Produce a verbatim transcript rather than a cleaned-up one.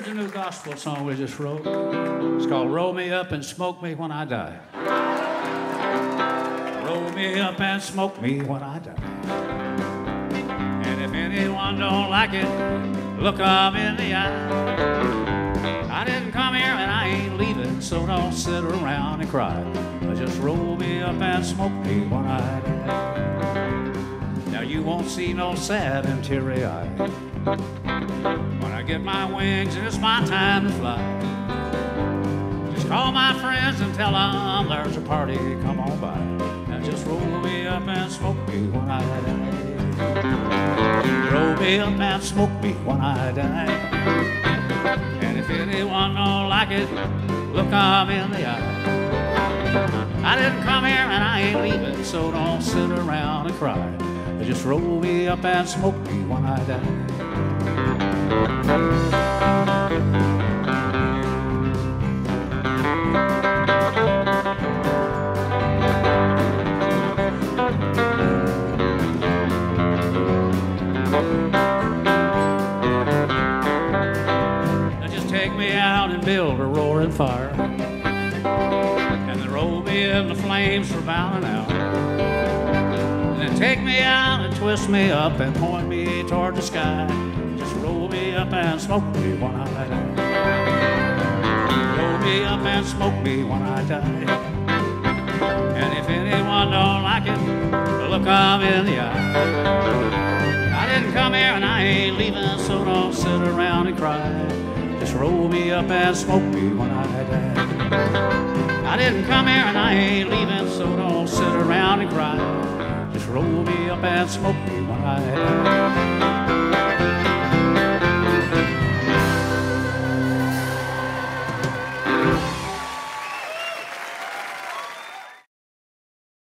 here's a new gospel song we just wrote. It's called Roll Me Up and Smoke Me When I Die. Roll me up and smoke me when I die. And if anyone don't like it, look 'em in the eye. I didn't come here and I ain't leaving, so don't sit around and cry. Just roll me up and smoke me when I die. Now you won't see no sad and teary eye when I get my wings and it's my time to fly. Just call my friends and tell them there's a party, come on by. Now just roll me up and smoke me when I die. Roll me up and smoke me when I die. And if anyone don't like it, look 'em in the eye. I didn't come here and I ain't leaving, so don't sit around and cry. Just roll me up and smoke me when I die. Now just take me out and build a roaring fire. Roll me in the flames for about an hour. And then take me out and twist me up and point me toward the sky. Just roll me up and smoke me when I die. Roll me up and smoke me when I die. And if anyone don't like it, look 'em in the eye. I didn't come here and I ain't leaving, so don't sit around and cry. Just roll me up and smoke me when I die. I didn't come here and I ain't leaving, so don't sit around and cry. Just roll me up and smoke me when I die.